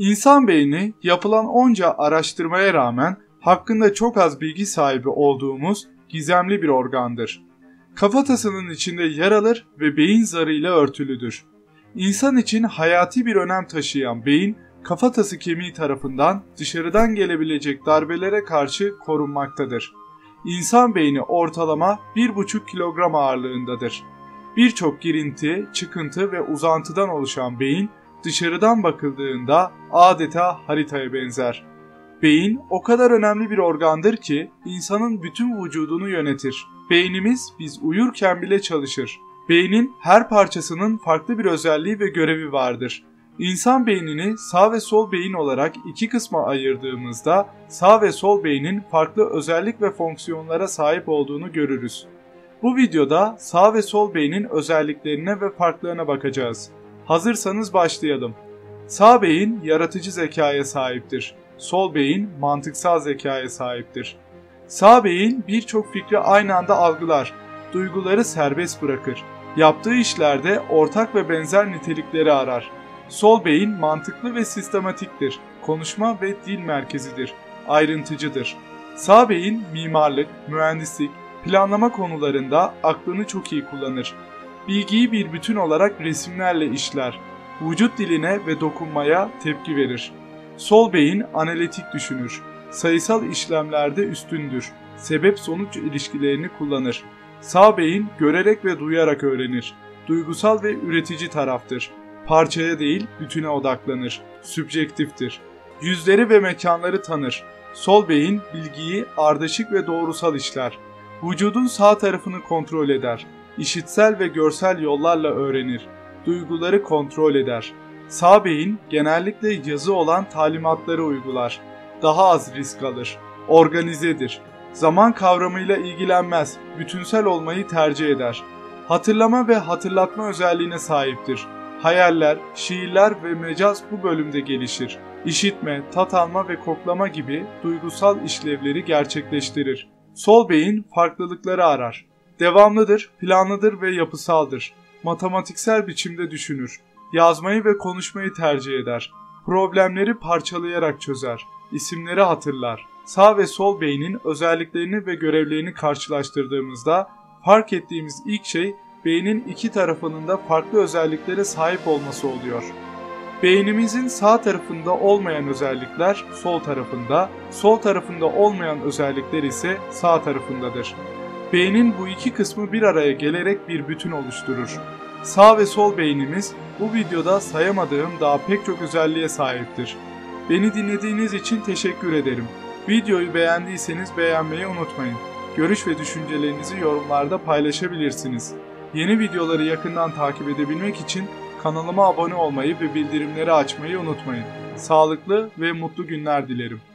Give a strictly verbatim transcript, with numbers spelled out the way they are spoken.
İnsan beyni yapılan onca araştırmaya rağmen hakkında çok az bilgi sahibi olduğumuz gizemli bir organdır. Kafatasının içinde yer alır ve beyin zarıyla örtülüdür. İnsan için hayati bir önem taşıyan beyin, kafatası kemiği tarafından dışarıdan gelebilecek darbelere karşı korunmaktadır. İnsan beyni ortalama bir buçuk kilogram ağırlığındadır. Birçok girinti, çıkıntı ve uzantıdan oluşan beyin, dışarıdan bakıldığında adeta haritaya benzer. Beyin o kadar önemli bir organdır ki insanın bütün vücudunu yönetir. Beynimiz biz uyurken bile çalışır. Beynin her parçasının farklı bir özelliği ve görevi vardır. İnsan beynini sağ ve sol beyin olarak iki kısma ayırdığımızda sağ ve sol beynin farklı özellik ve fonksiyonlara sahip olduğunu görürüz. Bu videoda sağ ve sol beynin özelliklerine ve farklarına bakacağız. Hazırsanız başlayalım. Sağ beyin yaratıcı zekaya sahiptir. Sol beyin mantıksal zekaya sahiptir. Sağ beyin birçok fikri aynı anda algılar, duyguları serbest bırakır. Yaptığı işlerde ortak ve benzer nitelikleri arar. Sol beyin mantıklı ve sistematiktir. Konuşma ve dil merkezidir. Ayrıntıcıdır. Sağ beyin mimarlık, mühendislik, planlama konularında aklını çok iyi kullanır. Bilgiyi bir bütün olarak resimlerle işler. Vücut diline ve dokunmaya tepki verir. Sol beyin analitik düşünür. Sayısal işlemlerde üstündür. Sebep-sonuç ilişkilerini kullanır. Sağ beyin görerek ve duyarak öğrenir. Duygusal ve üretici taraftır. Parçaya değil bütüne odaklanır. Sübjektiftir. Yüzleri ve mekanları tanır. Sol beyin bilgiyi ardışık ve doğrusal işler. Vücudun sağ tarafını kontrol eder. İşitsel ve görsel yollarla öğrenir. Duyguları kontrol eder. Sağ beyin genellikle yazı olan talimatları uygular. Daha az risk alır. Organizedir. Zaman kavramıyla ilgilenmez. Bütünsel olmayı tercih eder. Hatırlama ve hatırlatma özelliğine sahiptir. Hayaller, şiirler ve mecaz bu bölümde gelişir. İşitme, tat alma ve koklama gibi duygusal işlevleri gerçekleştirir. Sol beyin farklılıkları arar. Devamlıdır, planlıdır ve yapısaldır. Matematiksel biçimde düşünür. Yazmayı ve konuşmayı tercih eder. Problemleri parçalayarak çözer. İsimleri hatırlar. Sağ ve sol beynin özelliklerini ve görevlerini karşılaştırdığımızda fark ettiğimiz ilk şey beynin iki tarafının da farklı özelliklere sahip olması oluyor. Beynimizin sağ tarafında olmayan özellikler sol tarafında, sol tarafında olmayan özellikler ise sağ tarafındadır. Beynin bu iki kısmı bir araya gelerek bir bütün oluşturur. Sağ ve sol beynimiz bu videoda sayamadığım daha pek çok özelliğe sahiptir. Beni dinlediğiniz için teşekkür ederim. Videoyu beğendiyseniz beğenmeyi unutmayın. Görüş ve düşüncelerinizi yorumlarda paylaşabilirsiniz. Yeni videoları yakından takip edebilmek için kanalıma abone olmayı ve bildirimleri açmayı unutmayın. Sağlıklı ve mutlu günler dilerim.